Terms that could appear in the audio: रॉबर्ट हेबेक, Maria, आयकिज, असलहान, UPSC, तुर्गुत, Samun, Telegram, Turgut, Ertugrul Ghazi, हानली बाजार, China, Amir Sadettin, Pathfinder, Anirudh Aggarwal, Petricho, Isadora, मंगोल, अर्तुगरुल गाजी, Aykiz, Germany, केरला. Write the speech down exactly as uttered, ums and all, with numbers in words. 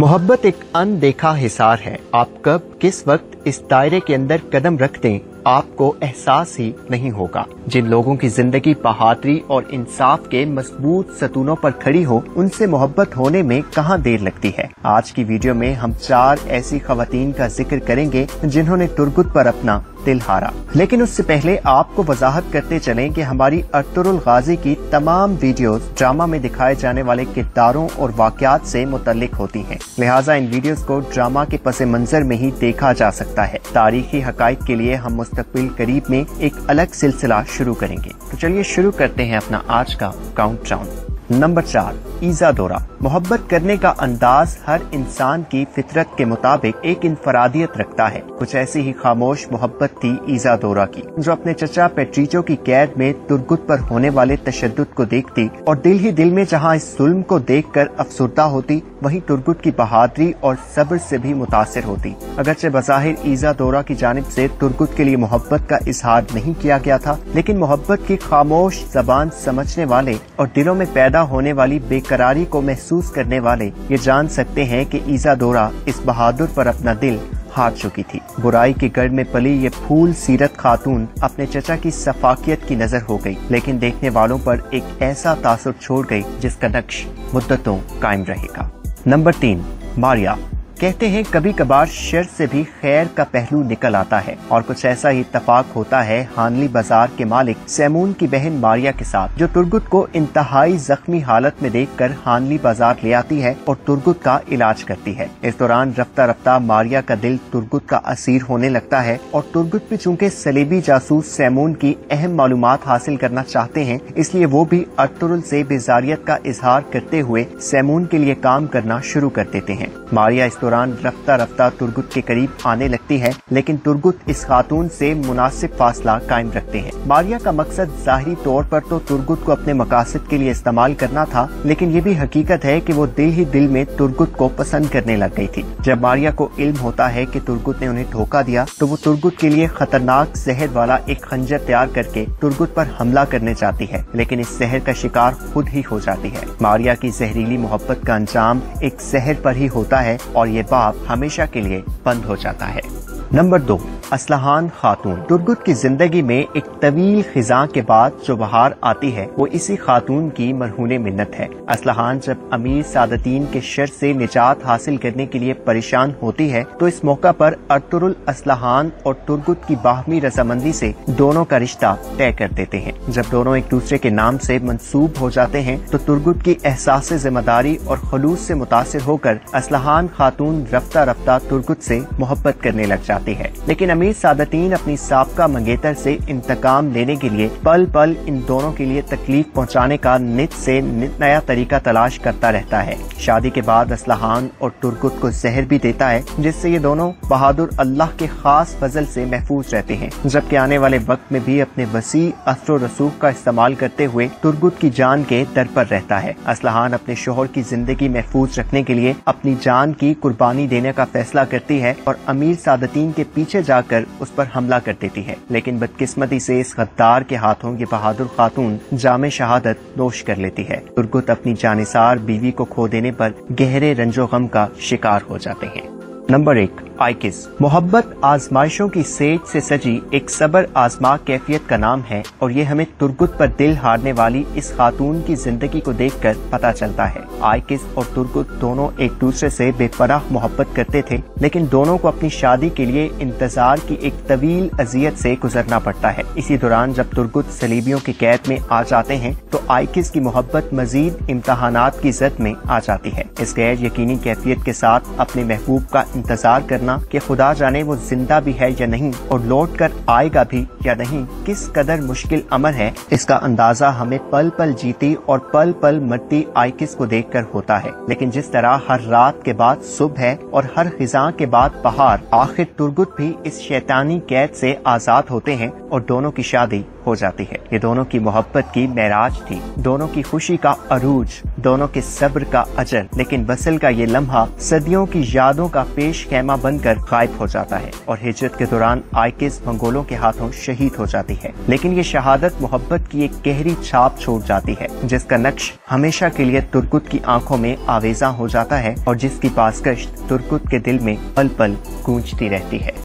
मोहब्बत एक अनदेखा हिसार है, आप कब किस वक्त इस दायरे के अंदर कदम रख दें आपको एहसास ही नहीं होगा। जिन लोगों की जिंदगी बहादुरी और इंसाफ के मजबूत सतूनों पर खड़ी हो उनसे मोहब्बत होने में कहाँ देर लगती है। आज की वीडियो में हम चार ऐसी खवातीन का जिक्र करेंगे जिन्होंने तुर्गुत पर अपना दिल हारा, लेकिन उससे पहले आपको वजाहत करते चलें कि हमारी अर्तुगरुल गाजी की तमाम वीडियोस ड्रामा में दिखाए जाने वाले किरदारों और वाकयात से मुतल्लिक होती हैं, लिहाजा इन वीडियोस को ड्रामा के पसे मंजर में ही देखा जा सकता है। तारीखी हकायक के लिए हम मुस्तकबिल करीब में एक अलग सिलसिला शुरू करेंगे। तो चलिए शुरू करते हैं अपना आज का काउंटडाउन। नंबर चार, इसादोरा। मोहब्बत करने का अंदाज हर इंसान की फितरत के मुताबिक एक इंफरादियत रखता है। कुछ ऐसी ही खामोश मोहब्बत थी इसादोरा की, जो अपने चचा पेट्रीचो की कैद में तुर्गुत पर होने वाले तशद्दुद को देखती और दिल ही दिल में जहां इस जुल्म को देखकर अफसुर्दा होती, वहीं तुर्गुत की बहादुरी और सब्र से भी मुतासिर होती। अगरचे बज़ाहिर इसादोरा की जानिब से तुर्गुत के लिए मोहब्बत का इजहार नहीं किया गया था, लेकिन मोहब्बत की खामोश जबान समझने वाले और दिलों में पैदा होने वाली बेकरारी को महसूस करने वाले ये जान सकते हैं कि इसादोरा इस बहादुर पर अपना दिल हार चुकी थी। बुराई के गढ़ में पली ये फूल सीरत खातून अपने चचा की सफाकियत की नजर हो गई, लेकिन देखने वालों पर एक ऐसा तासुर छोड़ गई जिसका नक्श मुद्दतों कायम रहेगा। नंबर तीन, मारिया। कहते हैं कभी कभार शर से भी खैर का पहलू निकल आता है, और कुछ ऐसा ही इत्तफाक होता है हानली बाजार के मालिक सैमून की बहन मारिया के साथ, जो तुर्गुत को इंतहाई जख्मी हालत में देखकर हानली बाजार ले आती है और तुर्गुत का इलाज करती है। इस दौरान रफ्ता रफ्ता मारिया का दिल तुर्गुत का असीर होने लगता है, और तुर्गुत भी चूँकि सलीबी जासूस सैमून की अहम मालूमात हासिल करना चाहते हैं, इसलिए वो भी अर्तुगरुल से बेजारियत का इजहार करते हुए सैमून के लिए काम करना शुरू कर देते हैं। मारिया इस दौरान रफ्ता रफ्ता तुर्गुत के करीब आने लगती है, लेकिन तुर्गुत इस खातून से मुनासिब फासला कायम रखते हैं। मारिया का मकसद जाहिरी तौर पर तो तुर्गुत को अपने मकासद के लिए इस्तेमाल करना था, लेकिन ये भी हकीकत है कि वो दिल ही दिल में तुर्गुत को पसंद करने लग गई थी। जब मारिया को इल्म होता है कि तुर्गुत ने उन्हें धोखा दिया, तो वो तुर्गुत के लिए खतरनाक जहर वाला एक खंजर तैयार करके तुर्गुत पर हमला करने जाती है, लेकिन इस जहर का शिकार खुद ही हो जाती है। मारिया की जहरीली मोहब्बत का अंजाम एक जहर पर ही होता है, और ये बाप हमेशा के लिए बंद हो जाता है। नंबर दो, असलहान खातून। तुर्गुत की जिंदगी में एक तवील खिजा के बाद जो बहार आती है वो इसी खातून की मरहूने मिन्नत है। असलहान जब अमीर सादतीन के शर से निजात हासिल करने के लिए परेशान होती है, तो इस मौका पर अर्तुगरुल असलहान और तुर्गुत की बाहमी रजामंदी से दोनों का रिश्ता तय कर देते हैं। जब दोनों एक दूसरे के नाम से मंसूब हो जाते हैं, तो तुर्गुत की एहसास जिम्मेदारी और खलूस से मुतासिर होकर असलहान खातून रफ्ता रफ्ता तुर्गुत से मोहब्बत करने लग जाती है। लेकिन अमीर सादतीन अपनी साबका मंगेतर से इंतकाम लेने के लिए पल पल इन दोनों के लिए तकलीफ पहुंचाने का नित से नित नया तरीका तलाश करता रहता है। शादी के बाद असलहान और तुर्गुत को जहर भी देता है, जिससे ये दोनों बहादुर अल्लाह के खास फजल से महफूज रहते हैं, जबकि आने वाले वक्त में भी अपने वसी असर और रसूख का इस्तेमाल करते हुए तुर्गुत की जान के दर पर रहता है। असलहान अपने शोहर की जिंदगी महफूज रखने के लिए अपनी जान की कुर्बानी देने का फैसला करती है और अमीर सादतीन के पीछे जाकर उस पर हमला कर देती है, लेकिन बदकिस्मती से इस गद्दार के हाथों ये बहादुर खातून जामे शहादत नोश कर लेती है। तुर्गुत अपनी जानिसार बीवी को खो देने पर गहरे रंजो गम का शिकार हो जाते हैं। नंबर एक, आयकिज। मोहब्बत आजमाइशों की सेज से सजी एक सबर आजमा कैफियत का नाम है, और ये हमें तुर्गुत पर दिल हारने वाली इस खातून की जिंदगी को देखकर पता चलता है। आयकिज और तुर्गुत दोनों एक दूसरे से बेपनाह मोहब्बत करते थे, लेकिन दोनों को अपनी शादी के लिए इंतजार की एक तवील अजियत से गुजरना पड़ता है। इसी दौरान जब तुर्गुत सलीबियों की कैद में आ जाते हैं, तो आयकिज की मोहब्बत मजीद इम्तहानात की जद में आ जाती है। इस गैर यकीनी कैफियत के साथ अपने महबूब का इंतजार करना कि खुदा जाने वो जिंदा भी है या नहीं और लौट कर आएगा भी या नहीं, किस कदर मुश्किल अमर है, इसका अंदाजा हमें पल पल जीती और पल पल मरती आयकिस को देखकर होता है। लेकिन जिस तरह हर रात के बाद सुबह है और हर खिजा के बाद बहार, आखिर तुर्गुत भी इस शैतानी कैद से आजाद होते हैं और दोनों की शादी हो जाती है। ये दोनों की मोहब्बत की मेराज थी, दोनों की खुशी का अरूज, दोनों के सब्र का अजर। लेकिन वसल का ये लम्हा सदियों की यादों का पेश खेमा बनकर गायब हो जाता है और हिजरत के दौरान आयकिस मंगोलों के हाथों शहीद हो जाती है। लेकिन ये शहादत मोहब्बत की एक गहरी छाप छोड़ जाती है जिसका नक्श हमेशा के लिए तुर्कुत की आंखों में आवेजा हो जाता है और जिसकी पासकश तुर्कुत के दिल में पल पल गूंजती रहती है।